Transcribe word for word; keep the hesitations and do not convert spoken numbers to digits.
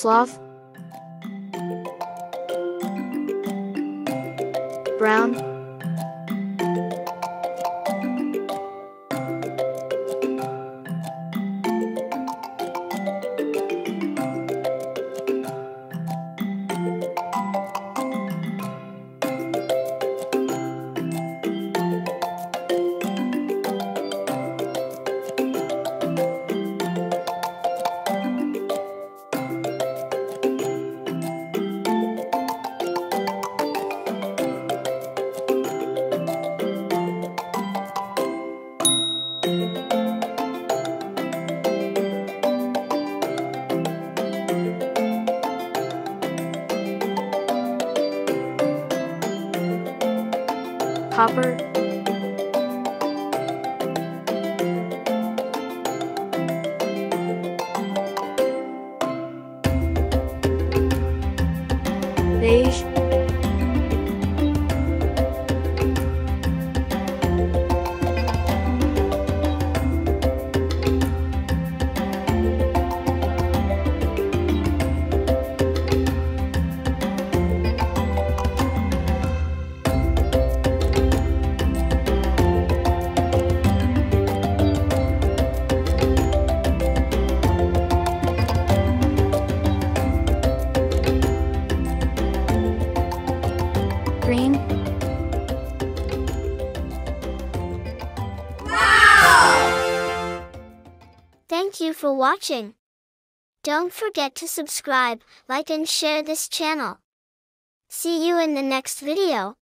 Slav, Brown, Copper, beige, green. Wow! Thank you for watching. Don't forget to subscribe, like, and share this channel. See you in the next video.